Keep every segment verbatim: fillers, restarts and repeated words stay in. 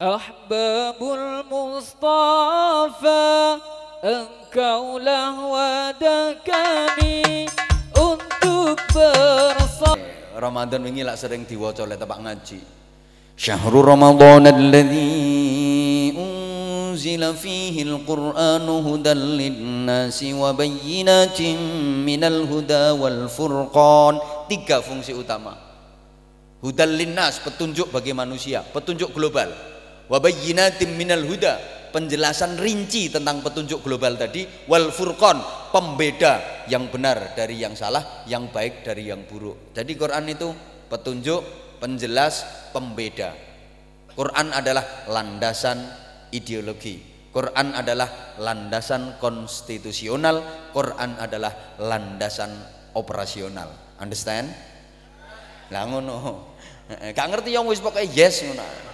Ahbabul Mustafa, engkaulah wadah kami untuk bersama. Ramadan wingi lak sering diwaca oleh tempat ngaji. Syahrul Ramadan alladzi unzila fihi al-Qur'anu hudan lin-nasi wa bayyinatin minal huda wal furqan. Tiga fungsi utama. Hudan lin-nas, petunjuk bagi manusia, petunjuk global. Wa bayyinatin minal huda, penjelasan rinci tentang petunjuk global tadi. Wal furqan, pembeda yang benar dari yang salah, yang baik dari yang buruk. Jadi Quran itu petunjuk, penjelas, pembeda. Quran adalah landasan ideologi. Quran adalah landasan konstitusional. Quran adalah landasan operasional. Understand? Lah ngono. Gak ngerti yang wis pokoke yes ngono.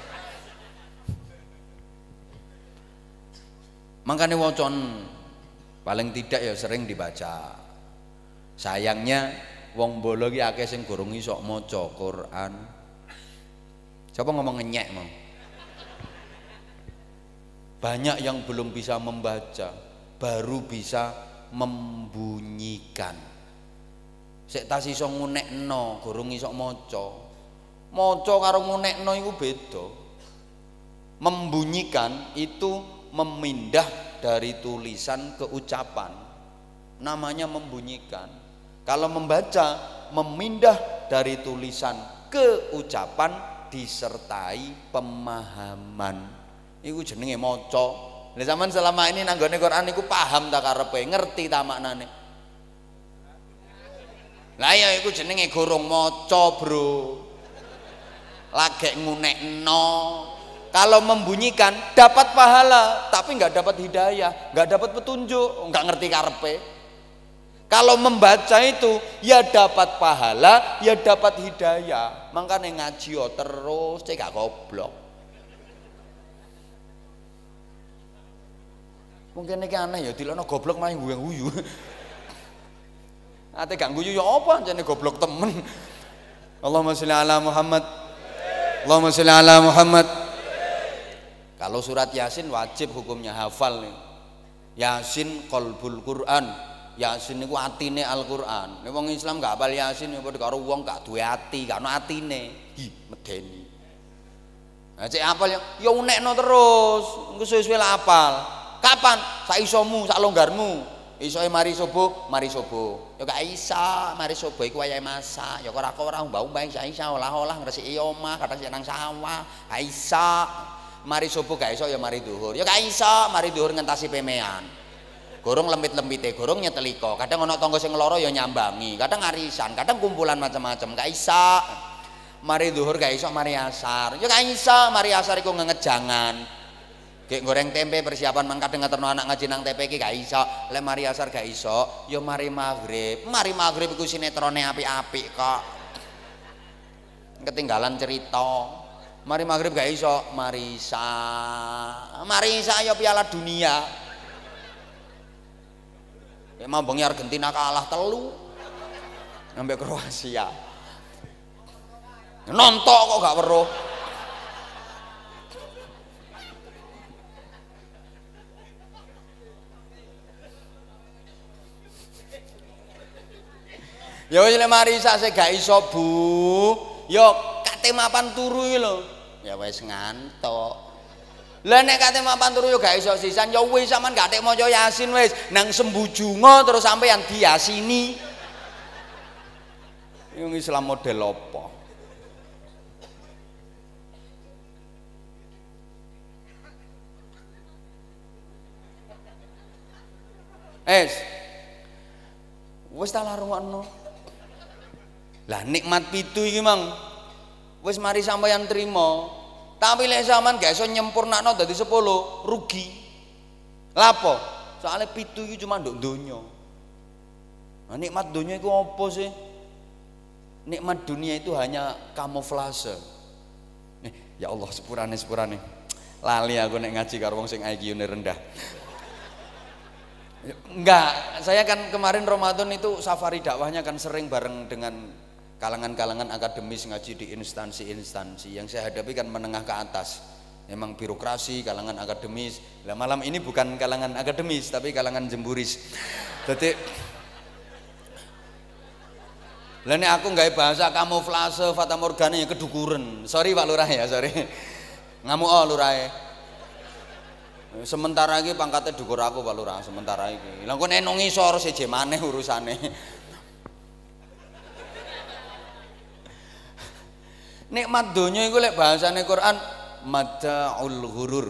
Makanya wacon paling tidak ya sering dibaca. Sayangnya wong bolo ki akeh sing gorong iso maca Quran. Siapa ngomong ngenyek mau? Banyak yang belum bisa membaca, baru bisa membunyikan. Sik tas iso ngunekno, gorong iso maca. Maca karo ngunekno iku beda. Membunyikan itu memindah dari tulisan ke ucapan, namanya membunyikan. Kalau membaca, memindah dari tulisan ke ucapan disertai pemahaman. Iku jenenge maca. Lah sampean selama ini nanggone Quran niku paham ta karepe, ngerti ta maknane? Lah ya iku jenenge gorong maca, Bro. Lagek ngunekno. Kalau membunyikan dapat pahala, tapi nggak dapat hidayah, nggak dapat petunjuk, nggak ngerti karepe. Kalau membaca itu ya dapat pahala, ya dapat hidayah. Makanya ngaji yo terus, cek gak goblok. Mungkin ini aneh ya, dilono goblok main guyang guyu. Ate gak guyu ya apa, jane goblok temen. Allahumma sholli ala Muhammad. Allahumma sholli ala Muhammad. Kalau surat Yasin wajib hukumnya hafal nih. Yasin qalbul Quran. Yasin niku atine Al-Qur'an. Nek wong Islam gak hafal Yasin ya padha karo wong gak duwe ati, gak ono atine. Hi, medeni. Nah, cek hafal ya, ya unekno terus. Engko suwe-suwe lak hafal. Kapan? Sak isomu, sak longgarmu. Isoke mari subuh, mari subuh. Ya gak isa, mari subuh iku wayahe masak. Ya ora kok ora mbah-mbah sak isa olah-olah ngresiki omah, kadang nang sawah. Gak isa. Mari subuh gak iso ya mari duhur. Ya gak iso, mari duhur ngentasi pemean. Gorong lempit-lempite, gorong nyeteliko. Kadang ana tangga sing lara ya nyambangi, kadang arisan, kadang kumpulan macam-macam. Gak iso. Mari duhur gak iso, mari asar. Ya gak iso, mari asar iku ngejangan. Gek goreng tempe persiapan mangkat ngeterno anak ngaji nang T P K gak iso. Lek mari asar gak iso, ya mari maghrib. Mari maghrib iku sinetrone apik-apik kok. Ketinggalan cerita. Mari maghrib gak iso, mari isya, mari isya ya piala dunia. Ya mambeng Argentina kalah telu, sampai Kroasia. Nontok kok gak weruh. Ya wis lek mari isya sik gak iso, Bu. Yo kate mapan turu iki lho. Ya wis ngantuk. Lah nek kate mapan turu yo gak iso sisan ya wis sampean gak tek maca Yasin wis nang sembujunga terus sampean diasini. Wong Islam model apa? Es. Wis ta larungno. Lah nikmat pitu iki mang wis mari sampeyan trimo, tapi lek sampean gak iso nyempurnakno dadi sepuluh rugi. Lha apa? Soale pitu iki cuma nduk donya. Nah, nikmat donya iku apa sih? Nikmat dunia itu hanya kamuflase. Eh, ya Allah sepurane-sepurane. Lali aku nek ngaji karo wong sing I Q-ne rendah. Enggak, saya kan kemarin Ramadan itu safari dakwahnya kan sering bareng dengan kalangan-kalangan akademis ngaji di instansi-instansi. Yang saya hadapi kan menengah ke atas, memang birokrasi, kalangan akademis. Nah, malam ini bukan kalangan akademis tapi kalangan jemburis. Jadi lah ini aku nggak bahasa kamuflase fata morgana kedukuran. Sorry Pak Lurah ya, sorry. Ngamuk oh Lurah. Sementara iki pangkate dukur aku Pak Lurah sementara iki. Lah kok nek nang ngisor seje maneh urusane. Nikmat donya iku lek bahasane Quran madaul ghurur,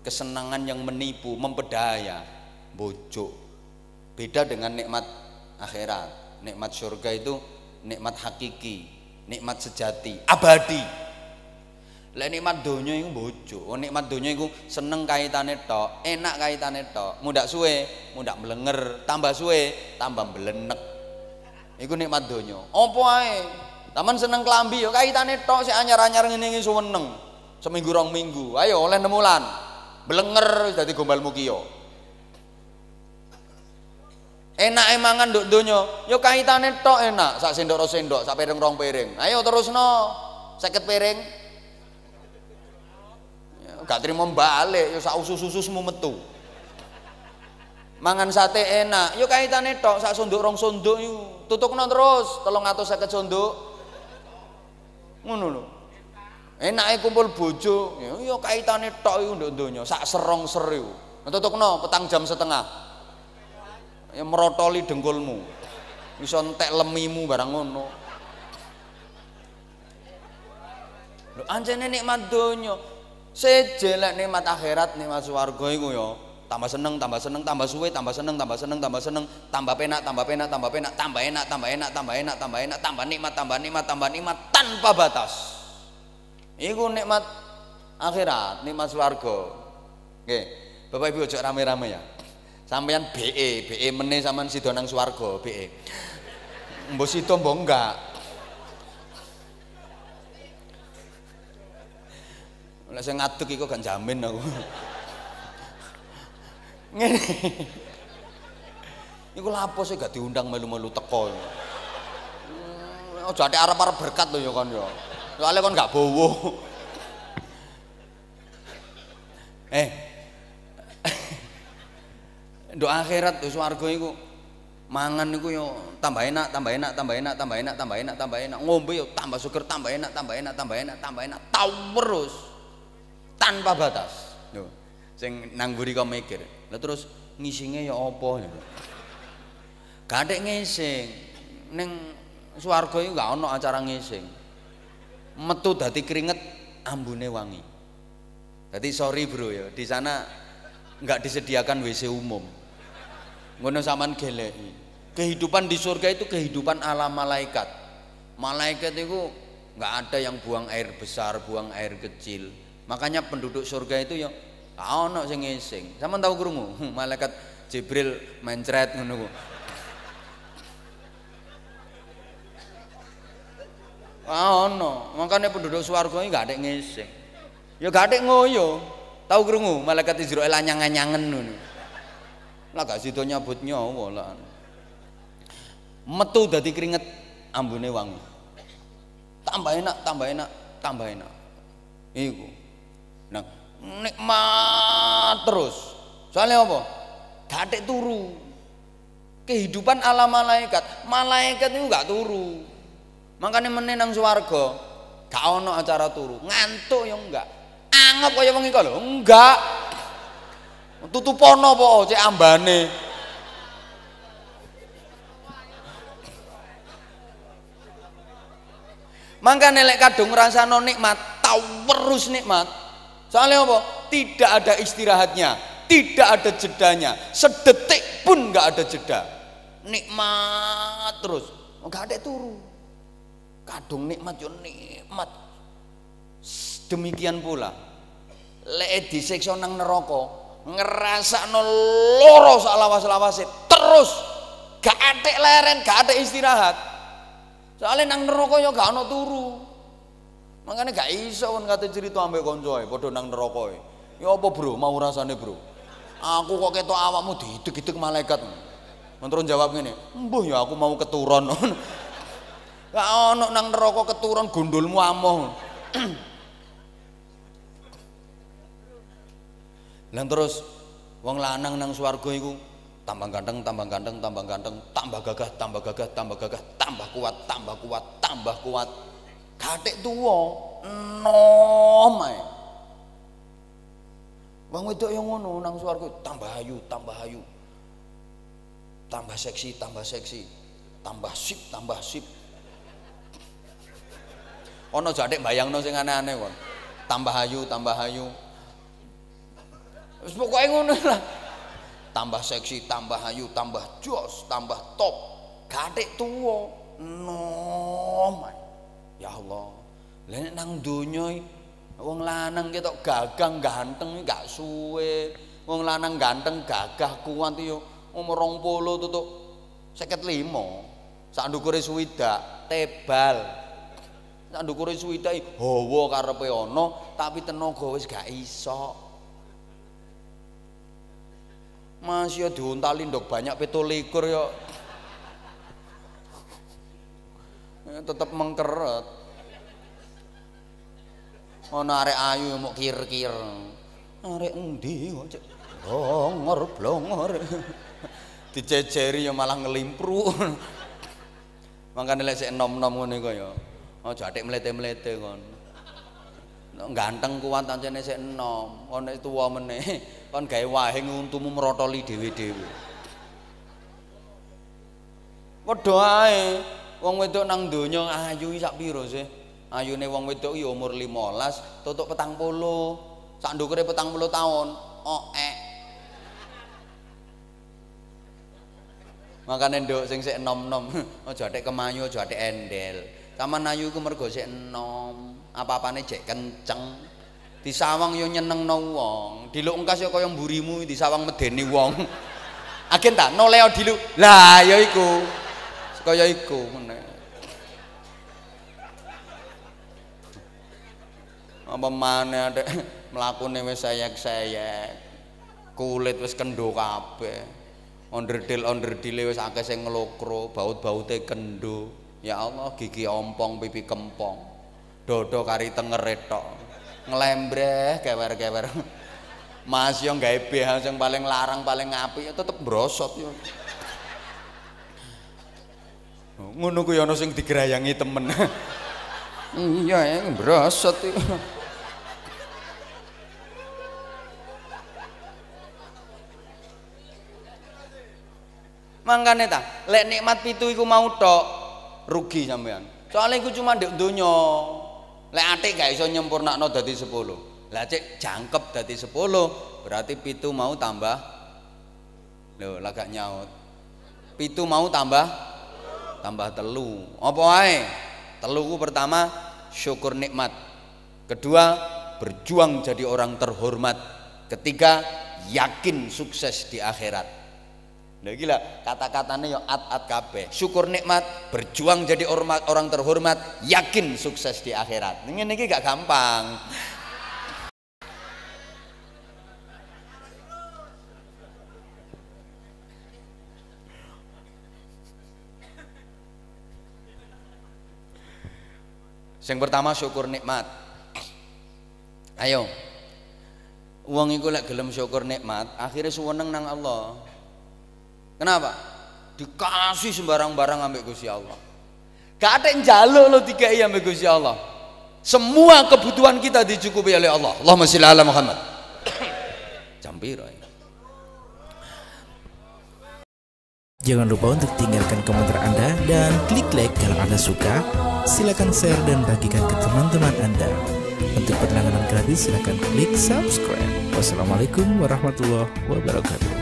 kesenangan yang menipu, memperdaya, bojok. Beda dengan nikmat akhirat. Nikmat surga itu nikmat hakiki, nikmat sejati, abadi. Lek nikmat donya iku bojok. Oh, nikmat donya iku seneng kaitane tok, enak kaitane tok. Mundak suwe, mundak melenger, tambah suwe, tambah mblenek. Iku nikmat donya. Apa ae? Taman seneng kelambi yo kaitane tok sik anyar-anyar ngene iki seneng. Seminggu rong minggu, ayo oleh nemulan, belenger jadi gombal mukiyo. Enak emangan dok donyo, yo kaitane tok enak, sak sendok ros sendok, sak piring rong piring. Ayo terus no, seket piring, gak terima balik, yo sak usus ususmu metu. Mangan sate enak, yo kaitane tok, sak sendok rong sendok, yo tutup no terus, tolong atus seket sendok, ngono lo. Enake kumpul bojo, ya kaitane tok iku nduk donya, sak serong seriu. Ntutukno petang jam setengah. Ya merotoli dengkulmu. Iso entek lemimu barang ngono. Lho anjene nikmat donya. Seje lek nikmat akhirat, nikmat swarga iku ya tambah seneng, tambah seneng, tambah suwe, tambah seneng, tambah seneng, tambah seneng, tambah penak, tambah penak, tambah penak, tambah enak, tambah enak, tambah enak, tambah enak, tambah nikmat, tambah nikmat, tambah nikmat tanpa batas. Iku nikmat akhirat, nikmat swarga. Nggih. Bapak Ibu ojo rame-rame ya. Sampeyan B E, B E meneh sampean sida nang swarga, B E. Mbok sida mbok enggak. Lah sing ngadeg iku gak jamin aku. Ngene. Iku lapo sing gak diundang melu-melu teko. Ojo atek arep-arep berkat lho ya kon ya. Soalnya kan gak bowo. Eh, doa akhirat doa swarga itu mangan itu yo tambah enak, tambah enak, tambah enak, tambah enak, tambah enak, tambah enak. Ngombe yo tambah seger, tambah enak, tambah enak, tambah enak, tambah enak. Tahu terus tanpa batas. Yo, sing nang buri kau mikir. Lah terus ngisingnya yo opo. Gak ada ngising. Neng swarga itu gak ono acara ngising. Metu dadi keringet ambune wangi. Jadi sorry bro ya, di sana nggak disediakan W C umum. Ngono sampean geleki. Kehidupan di surga itu kehidupan ala malaikat. Malaikat itu nggak ada yang buang air besar, buang air kecil. Makanya penduduk surga itu ya ono sing ngising. Sampean tahu krungu? Malaikat Jibril mencret ngono. Ah ono, makanya penduduk swarga ini gak ada ngising. Ya gak ada ngoyo. Tahu krungu malaikat Israil anyang-anyangen ngono. Lah gak sida nyabut nyawa lah. Metu dadi keringet ambune wangi. Tambah enak, tambah enak, tambah enak. Iku. Nah, nikmat terus. Soalnya apa? Gak ada turu. Kehidupan ala malaikat. Malaikat itu gak turu. Makanya menenang swarga gak ono acara turu. Ngantuk ya enggak, anggap kaya wong iki lho enggak, tutupono apa cek ambane. Makanya lek kadung ngrasakno nikmat tau terus nikmat. Soalnya apa? Tidak ada istirahatnya, tidak ada jedanya, sedetik pun enggak ada jeda. Nikmat terus, enggak ada turu. Kadung nikmat yo nikmat. Demikian pula lek disiksa nang neraka ngrasakno lara sak lawas-lawase terus, gak atik leren, gak atik istirahat. Soale nang neraka yo gak ono turu. Makane gak iso kon kate crita ambek kancae padha nang neraka. Ya apa bro, mau rasane bro? Aku kok ketok awakmu dideg-deg malaikat. Mentur jawab ngene, "Mbuh ya aku mau keturun." Gak ono nang neraka keturun gondolmu amoh. Lan terus wong lanang nang swarga iku tambah ganteng, tambah ganteng, tambah ganteng, tambah gagah, tambah gagah, tambah gagah, tambah kuat, tambah kuat, tambah kuat. Kathik tuwa enom ae. Wong wedok yang ngono nang swarga tambah ayu, tambah ayu. Tambah seksi, tambah seksi. Tambah sip, tambah sip. Ono jadek bayangno sing aneh-aneh kon. Tambah ayu, tambah ayu. Wis pokoke ngono lah. Tambah seksi, tambah ayu, tambah jos, tambah top. Gathik tuwa enom. Ya Allah. Lah nek nang donya wong lanang ketok gagah ganteng gak suwe. Wong lanang ganteng gagah kuat yo umur rong puluh tutuk seket lima. Sak ndukure suwidak tebal. Sak ndukure suwidak hawa karepe ana tapi tenaga wis gak iso. Masih diuntali ndok banyak peto likur yo. Tetep mengkeret. Ana arek ayu mok kir-kir. Arek endi kok cek blongor-blongor. Dicejeri yo malah ngelimpruk. Mangkane lek sik enom-enom ngene kok yo. Aja atik mlete-mlete kon. Ganteng kuat ancene sik enom, kon nek tuwa meneh kon gawe wahing untumu merotoli dhewe-dhewe. Padha ae wong wedok nang donya ayu sak pira sih? Ayune wong wedok ya umur lima belas, tutuk petang puluh, sak ndukure petang puluh taun, oek. Makane nduk sing sik enom-enom, aja atik kemayu, aja atik endel. Taman ayu iku mergo sik enom. Apa-apane jek kenceng disawang yo nyenengno wong diluk engkas yo kaya mburimu disawang medeni wong agen ta noleo diluk lah ya iku kaya iku meneh apa maneh atik mlakune wis sayek-sayek kulit wis kendho kabeh onderdil-onderdile wis akeh sing nglokro baut-baute kendho ya Allah gigi ompong pipi kempong dodo kari tenger tok ngelembreh kewer-kewer Mas yo gawe behang sing paling larang paling apik tetep brosot yo ngono ku yo ana sing digrayangi temen iya brosot iki mangkane ta lek nikmat pitu iku mau tok rugi sampean soalnya iku cuma ndek donya. Lek atik gak iso nyempurnakno dadi sepuluh. Lah cek jangkep dadi sepuluh, berarti pitu mau tambah. Lho, lagak nyaut. Pitu mau tambah tambah telu. Apa wae? Teluku pertama syukur nikmat. Kedua, berjuang jadi orang terhormat. Ketiga, yakin sukses di akhirat. Nah gila kata-katanya yang at-at kabeh syukur nikmat, berjuang jadi orma, orang terhormat, yakin sukses di akhirat. Ini ini gak gampang. Yang pertama syukur nikmat. Ayo wong iku lek gelem syukur nikmat akhirnya suweneng nang Allah. Kenapa? Dikasih sembarang-barang ambek Gusti Allah. Gak ada yang njaluk lo dikai ambek Gusti Allah. Semua kebutuhan kita dicukupi oleh Allah. Allahumma shalli ala Muhammad. Campiro. Jangan lupa untuk tinggalkan komentar Anda dan klik like kalau Anda suka. Silakan share dan bagikan ke teman-teman Anda. Untuk penanganan gratis silakan klik subscribe. Wassalamualaikum warahmatullahi wabarakatuh.